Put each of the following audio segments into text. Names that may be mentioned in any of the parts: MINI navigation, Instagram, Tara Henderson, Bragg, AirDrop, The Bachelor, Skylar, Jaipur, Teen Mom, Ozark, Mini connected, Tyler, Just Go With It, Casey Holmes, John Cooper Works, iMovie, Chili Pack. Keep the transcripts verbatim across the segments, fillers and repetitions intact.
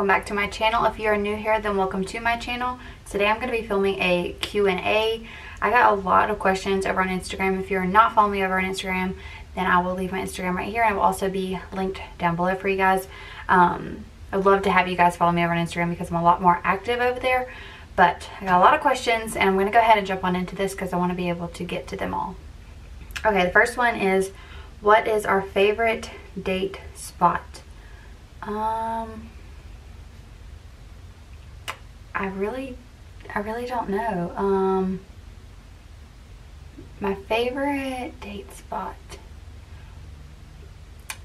welcome back to my channel. If you're new here, then welcome to my channel. Today I'm going to be filming a Q and A. I got a lot of questions over on Instagram. If you're not following me over on Instagram, then I will leave my Instagram right here, and I will also be linked down below for you guys. Um, I'd love to have you guys follow me over on Instagram because I'm a lot more active over there. But I got a lot of questions, and I'm going to go ahead and jump on into this because I want to be able to get to them all. Okay, the first one is, what is our favorite date spot? Um, I really, I really don't know. Um, my favorite date spot.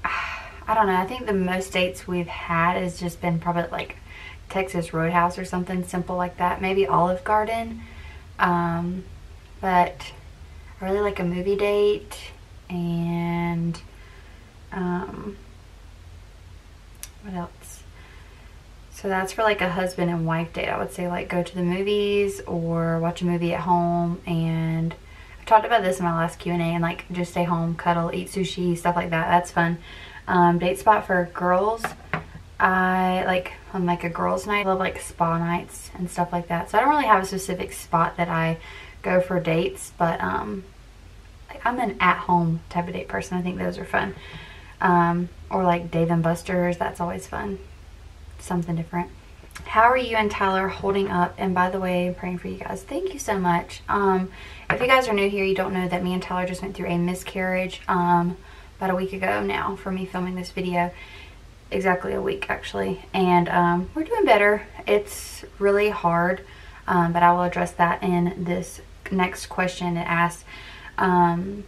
I don't know. I think the most dates we've had has just been probably like Texas Roadhouse or something simple like that. Maybe Olive Garden. Um, but I really like a movie date, and um, what else? So that's for like a husband and wife date. I would say like go to the movies or watch a movie at home, and I talked about this in my last Q and A, and like just stay home, cuddle, eat sushi, stuff like that. That's fun. Um, date spot for girls. I like on like a girls night, I love like spa nights and stuff like that. So I don't really have a specific spot that I go for dates, but um, like I'm an at-home type of date person. I think those are fun. Um, or like Dave and Buster's, that's always fun. Something different. How are you and Tyler holding up? And by the way, I'm praying for you guys. Thank you so much. Um, if you guys are new here, you don't know that me and Tyler just went through a miscarriage um, about a week ago now for me filming this video. Exactly a week actually. And um, we're doing better. It's really hard, um, but I will address that in this next question. It asks, um,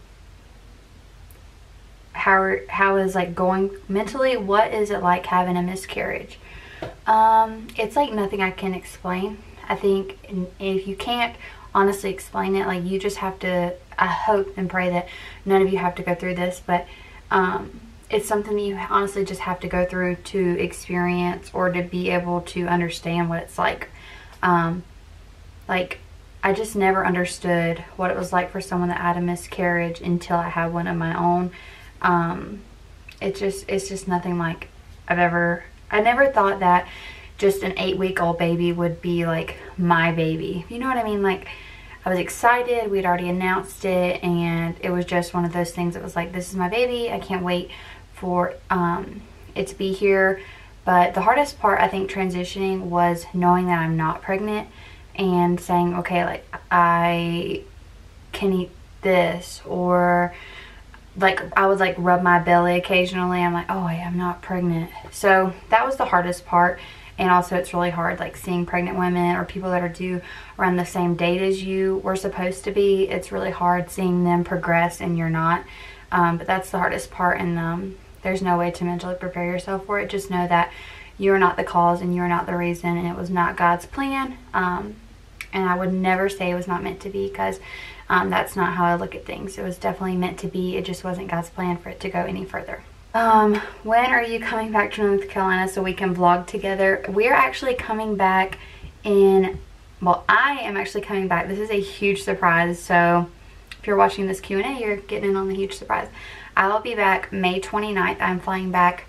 how how is like going mentally, what is it like having a miscarriage? Um it's like nothing I can explain. I think if you can't honestly explain it, like you just have to, I hope and pray that none of you have to go through this, but um it's something that you honestly just have to go through to experience or to be able to understand what it's like. Um like I just never understood what it was like for someone that had a miscarriage until I had one of my own. Um, it's just, it's just nothing like I've ever, I never thought that just an eight week old baby would be like my baby. You know what I mean? Like I was excited. We'd already announced it, and it was just one of those things that was like, this is my baby. I can't wait for, um, it to be here. But the hardest part, I think, transitioning was knowing that I'm not pregnant and saying, okay, like I can eat this, or like I would like rub my belly occasionally. I'm like, oh, I'm not pregnant. So that was the hardest part. And also it's really hard like seeing pregnant women or people that are due around the same date as you were supposed to be. It's really hard seeing them progress and you're not. Um, but that's the hardest part, and um, there's no way to mentally prepare yourself for it. Just know that you're not the cause and you're not the reason, and it was not God's plan. Um, and I would never say it was not meant to be, because um, that's not how I look at things. It was definitely meant to be. It just wasn't God's plan for it to go any further. Um, when are you coming back to North Carolina so we can vlog together? We're actually coming back in, well, I am actually coming back. This is a huge surprise. So if you're watching this Q and A, you're getting in on the huge surprise. I'll be back May twenty-ninth. I'm flying back,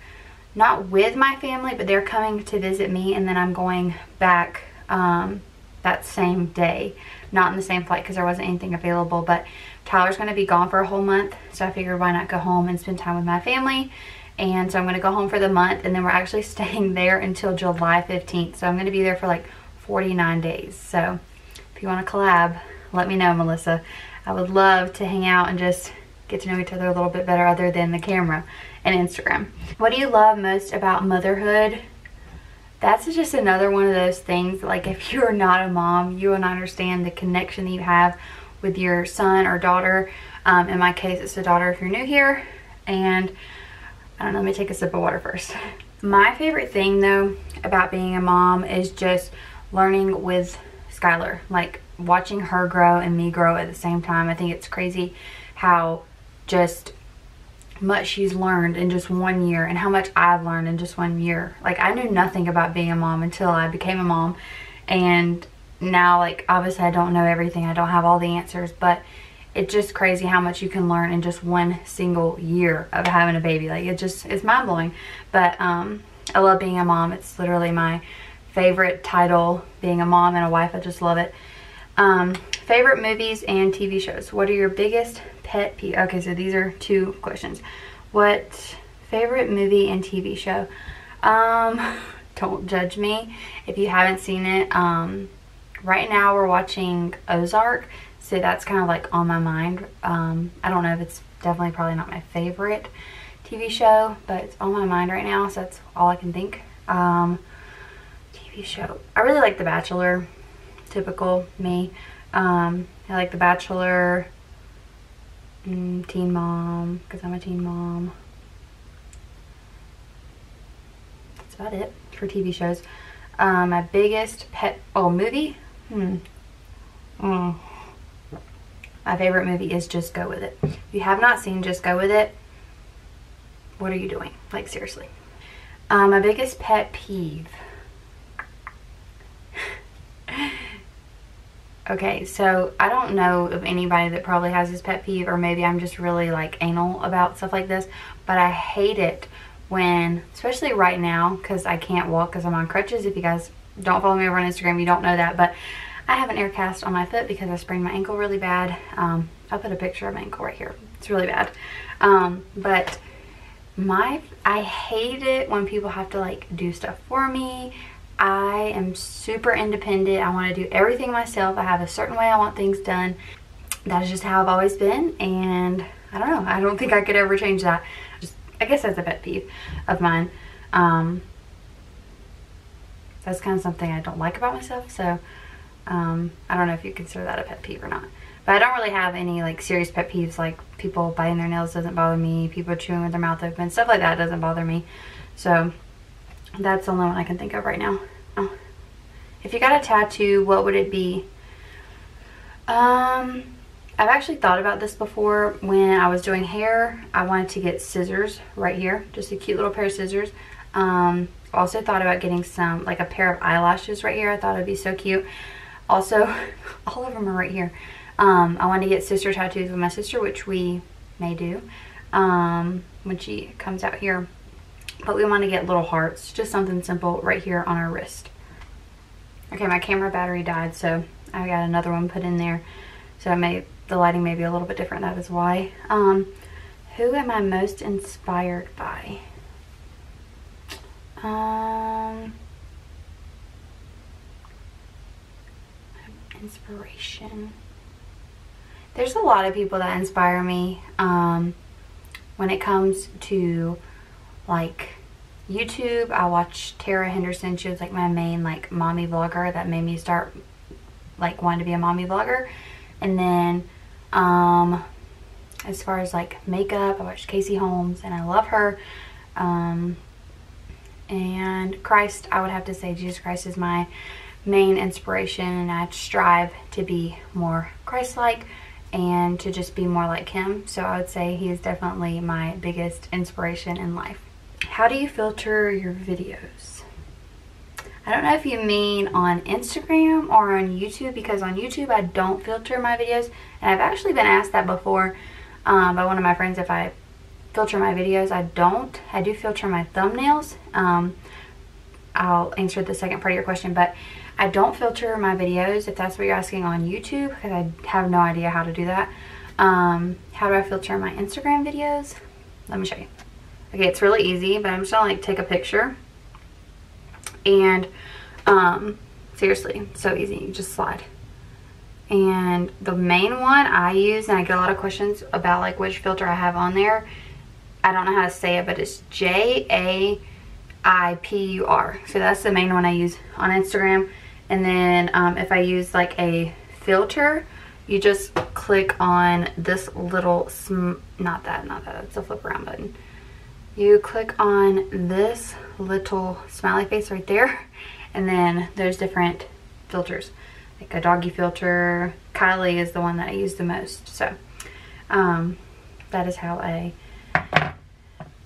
not with my family, but they're coming to visit me, and then I'm going back, um, that same day, not in the same flight because there wasn't anything available, but Tyler's going to be gone for a whole month, so I figured why not go home and spend time with my family. And so I'm going to go home for the month, and then we're actually staying there until July fifteenth, so I'm going to be there for like forty-nine days. So if you want to collab, let me know, Melissa. I would love to hang out and just get to know each other a little bit better other than the camera and Instagram. What do you love most about motherhood? That's just another one of those things, like if you're not a mom, you will not understand the connection that you have with your son or daughter. Um, in my case, it's a daughter if you're new here. And I don't know, let me take a sip of water first. My favorite thing though about being a mom is just learning with Skylar, like watching her grow and me grow at the same time. I think it's crazy how just much she's learned in just one year and how much I've learned in just one year. Like I knew nothing about being a mom until I became a mom, and now like obviously I don't know everything, I don't have all the answers, but it's just crazy how much you can learn in just one single year of having a baby. Like it just, it's mind blowing. But um I love being a mom. It's literally my favorite title, being a mom and a wife. I just love it. Um, favorite movies and T V shows. What are your biggest pet peeves? Okay, so these are two questions. What favorite movie and T V show? Um, don't judge me if you haven't seen it. Um, right now we're watching Ozark, so that's kind of like on my mind. Um, I don't know if it's definitely probably not my favorite T V show, but it's on my mind right now, so that's all I can think. Um, T V show. I really like The Bachelor. Typical me. Um, I like The Bachelor, mm, Teen Mom, because I'm a teen mom. That's about it for T V shows. Um, my biggest pet, oh, movie? Hmm. Mm. My favorite movie is Just Go With It. If you have not seen Just Go With It, what are you doing? Like, seriously. Um, my biggest pet peeve. Okay, so I don't know of anybody that probably has this pet peeve, or maybe I'm just really like anal about stuff like this, but I hate it when, especially right now, because I can't walk because I'm on crutches. If you guys don't follow me over on Instagram, you don't know that, but I have an air cast on my foot because I sprained my ankle really bad. Um, I'll put a picture of my ankle right here. It's really bad. Um, but my, I hate it when people have to like do stuff for me. I am super independent. I want to do everything myself. I have a certain way I want things done. That is just how I've always been, and I don't know. I don't think I could ever change that. Just, I guess that's a pet peeve of mine. Um, that's kind of something I don't like about myself, so um, I don't know if you consider that a pet peeve or not. But I don't really have any like serious pet peeves, like people biting their nails doesn't bother me, people chewing with their mouth open, stuff like that doesn't bother me. So that's the only one I can think of right now. Oh. If you got a tattoo, what would it be? Um, I've actually thought about this before. When I was doing hair, I wanted to get scissors right here. Just a cute little pair of scissors. Um, also thought about getting some, like a pair of eyelashes right here. I thought it would be so cute. Also, all of them are right here. Um, I wanted to get sister tattoos with my sister, which we may do um, when she comes out here. But we want to get little hearts, just something simple right here on our wrist. Okay, my camera battery died, so I got another one put in there. So I may, the lighting may be a little bit different, that is why. Um, who am I most inspired by? Um, inspiration. There's a lot of people that inspire me um, when it comes to like YouTube. I watch Tara Henderson. She was like my main like mommy vlogger that made me start like wanting to be a mommy vlogger. And then um, as far as like makeup, I watched Casey Holmes and I love her. Um, and Christ, I would have to say Jesus Christ is my main inspiration, and I strive to be more Christ-like and to just be more like him. So I would say he is definitely my biggest inspiration in life. How do you filter your videos? I don't know if you mean on Instagram or on YouTube, because on YouTube I don't filter my videos. And I've actually been asked that before um, by one of my friends if I filter my videos. I don't. I do filter my thumbnails. Um, I'll answer the second part of your question, but I don't filter my videos, if that's what you're asking, on YouTube, because I have no idea how to do that. Um, how do I filter my Instagram videos? Let me show you. Okay, it's really easy, but I'm just gonna like take a picture. And um, seriously, so easy, you just slide. And the main one I use, and I get a lot of questions about like which filter I have on there. I don't know how to say it, but it's J A I P U R. So that's the main one I use on Instagram. And then um, if I use like a filter, you just click on this little, sm not that, not that, it's a flip around button. You click on this little smiley face right there, and then there's different filters. Like a doggy filter, Kylie is the one that I use the most. So um, that is how I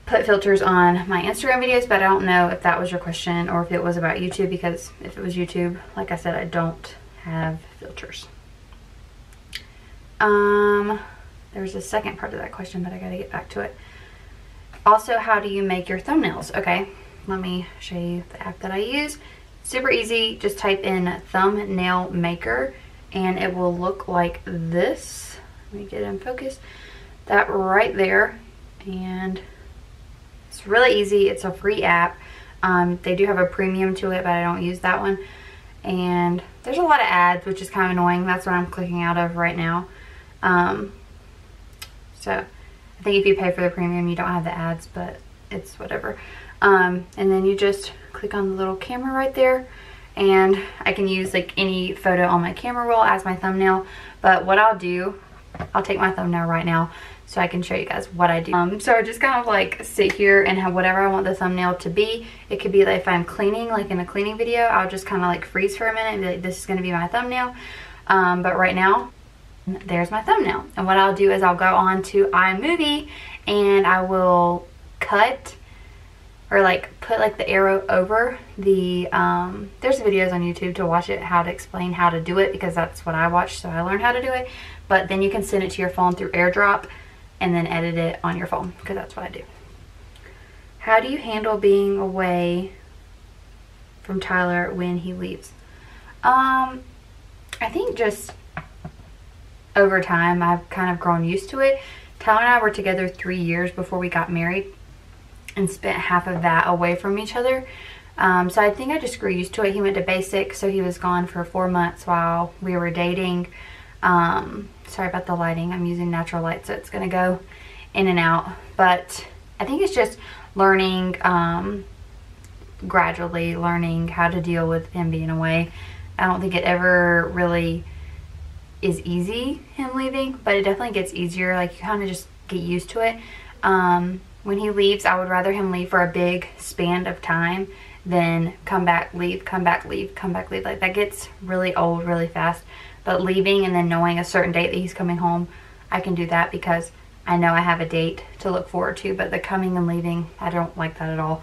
put filters on my Instagram videos, but I don't know if that was your question or if it was about YouTube, because if it was YouTube, like I said, I don't have filters. Um, there was a second part of that question, but I gotta get back to it. Also, how do you make your thumbnails? Okay, Let me show you the app that I use. Super easy. Just type in thumbnail maker and it will look like this. Let me get it in focus. That right there. And it's really easy. It's a free app. Um, they do have a premium to it, but I don't use that one. And there's a lot of ads, which is kind of annoying. That's what I'm clicking out of right now. Um, so I think if you pay for the premium, you don't have the ads, but it's whatever. Um, and then you just click on the little camera right there. And I can use like any photo on my camera roll as my thumbnail. But what I'll do, I'll take my thumbnail right now so I can show you guys what I do. Um, so I just kind of like sit here and have whatever I want the thumbnail to be. It could be like if I'm cleaning, like in a cleaning video, I'll just kind of like freeze for a minute and be like, this is going to be my thumbnail. Um, but right now, there's my thumbnail. And what I'll do is I'll go on to iMovie and I will cut or like put like the arrow over the, um, there's videos on YouTube to watch it, how to explain how to do it, because that's what I watched, so I learned how to do it. But then you can send it to your phone through AirDrop and then edit it on your phone, because that's what I do. How do you handle being away from Tyler when he leaves? Um, I think just over time, I've kind of grown used to it. Tyler and I were together three years before we got married, and spent half of that away from each other. Um, so I think I just grew used to it. He went to basic, so he was gone for four months while we were dating. Um, sorry about the lighting. I'm using natural light, so it's gonna go in and out. But I think it's just learning, um, gradually learning how to deal with him being away. I don't think it ever really is easy, him leaving, but it definitely gets easier. Like, you kind of just get used to it. Um, When he leaves, I would rather him leave for a big span of time than come back, leave, come back, leave, come back, leave. Like, that gets really old really fast. But leaving and then knowing a certain date that he's coming home, I can do that because I know I have a date to look forward to. But the coming and leaving, I don't like that at all.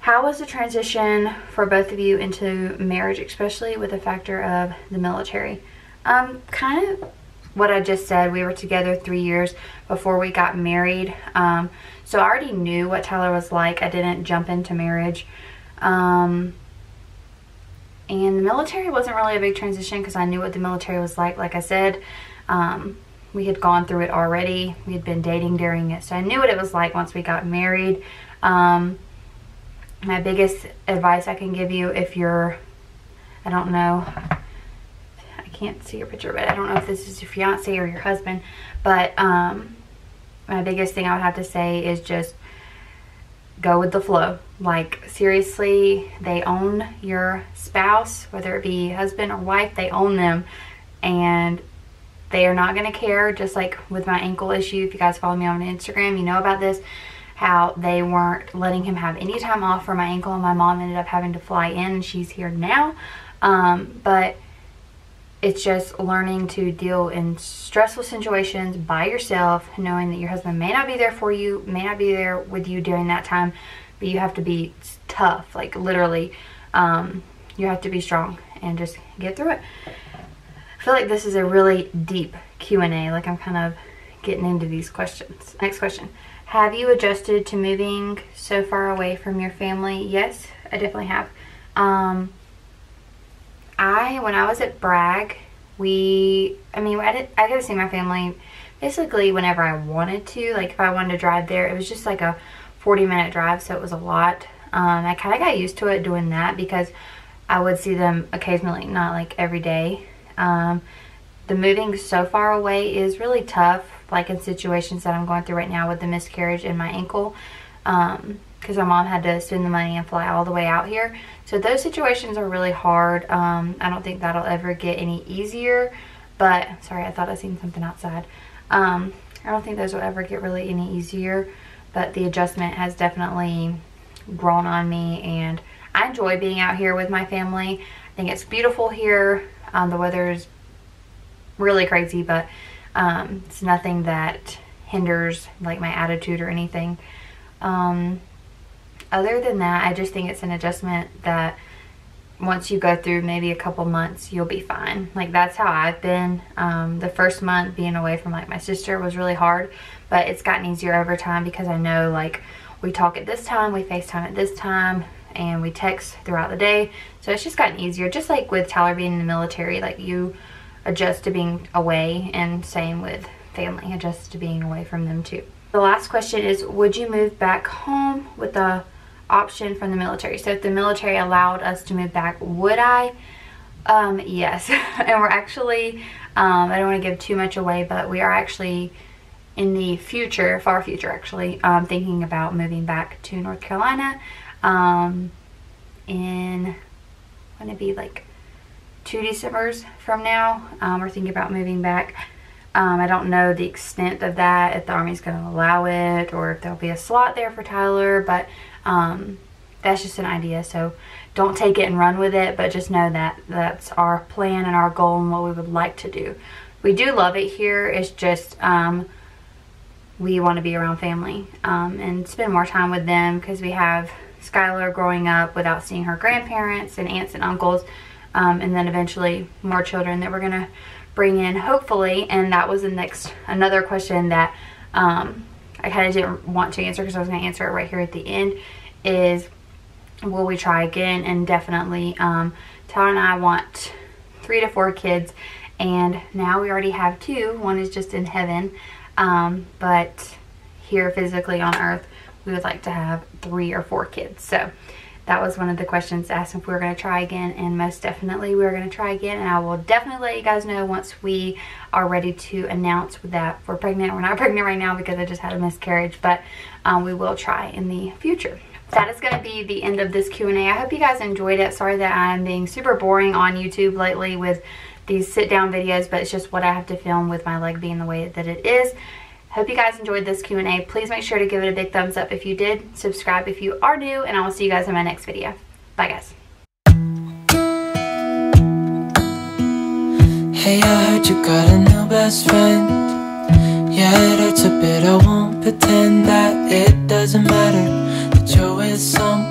How was the transition for both of you into marriage, especially with the factor of the military? Um, kind of what I just said. We were together three years before we got married. Um, so I already knew what Tyler was like. I didn't jump into marriage. Um, and the military wasn't really a big transition because I knew what the military was like. Like I said, um, we had gone through it already. We had been dating during it. So I knew what it was like once we got married. Um, my biggest advice I can give you if you're, I don't know, can't see your picture, but I don't know if this is your fiance or your husband, but um my biggest thing I would have to say is just go with the flow. Like, seriously, they own your spouse, whether it be husband or wife, they own them, and they are not going to care. Just like with my ankle issue, if you guys follow me on Instagram, you know about this, how they weren't letting him have any time off for my ankle, and my mom ended up having to fly in, and she's here now. Um but it's just learning to deal in stressful situations by yourself, knowing that your husband may not be there for you, may not be there with you during that time, but you have to be tough, like literally. Um, you have to be strong and just get through it. I feel like this is a really deep Q and A, like I'm kind of getting into these questions. Next question. Have you adjusted to moving so far away from your family? Yes, I definitely have. Um, I, when I was at Bragg, we, I mean, I, did, I got to see my family basically whenever I wanted to. Like, if I wanted to drive there, it was just like a forty minute drive, so it was a lot. Um, I kind of got used to it doing that because I would see them occasionally, not like every day. Um, the moving so far away is really tough, like in situations that I'm going through right now with the miscarriage in my ankle. Um, because my mom had to spend the money and fly all the way out here. So those situations are really hard. Um, I don't think that'll ever get any easier, but sorry, I thought I seen something outside. Um, I don't think those will ever get really any easier, but the adjustment has definitely grown on me, and I enjoy being out here with my family. I think it's beautiful here. Um, the weather is really crazy, but um, it's nothing that hinders like my attitude or anything. Um, Other than that, I just think it's an adjustment that once you go through maybe a couple months, you'll be fine. Like, that's how I've been. Um, the first month being away from like my sister was really hard, but it's gotten easier over time because I know like we talk at this time, we FaceTime at this time, and we text throughout the day. So it's just gotten easier. Just like with Tyler being in the military, like you adjust to being away, and same with family, adjust to being away from them too. The last question is, would you move back home with the option from the military? So if the military allowed us to move back, would I? Um, yes. And we're actually, um, I don't want to give too much away, but we are actually in the future, far future actually, um, thinking about moving back to North Carolina. Um, in, want to be like two Decembers from now, um, we're thinking about moving back. Um, I don't know the extent of that, if the Army's going to allow it, or if there'll be a slot there for Tyler, but um, that's just an idea, so don't take it and run with it, but just know that that's our plan and our goal and what we would like to do. We do love it here, it's just um, we want to be around family um, and spend more time with them, because we have Skylar growing up without seeing her grandparents and aunts and uncles, um, and then eventually more children that we're going to bring in, hopefully. And that was the next another question that um, I kind of didn't want to answer, because I was going to answer it right here at the end, is will we try again? And definitely, um, Tyler and I want three to four kids, and now we already have two. One is just in heaven, um, but here physically on earth we would like to have three or four kids. So that was one of the questions asked, if we were going to try again, and most definitely we are going to try again, and I will definitely let you guys know once we are ready to announce that we're pregnant. We're not pregnant right now because I just had a miscarriage, but um, we will try in the future. That is going to be the end of this Q and A. I hope you guys enjoyed it. Sorry that I'm being super boring on YouTube lately with these sit-down videos, but it's just what I have to film with my leg being the way that it is. Hope you guys enjoyed this Q and A. Please make sure to give it a big thumbs up if you did. Subscribe if you are new, and I will see you guys in my next video. Bye, guys. Hey, I heard you got a new best friend. Yeah, it hurts a bit, I won't pretend that it doesn't matter that you're with someone.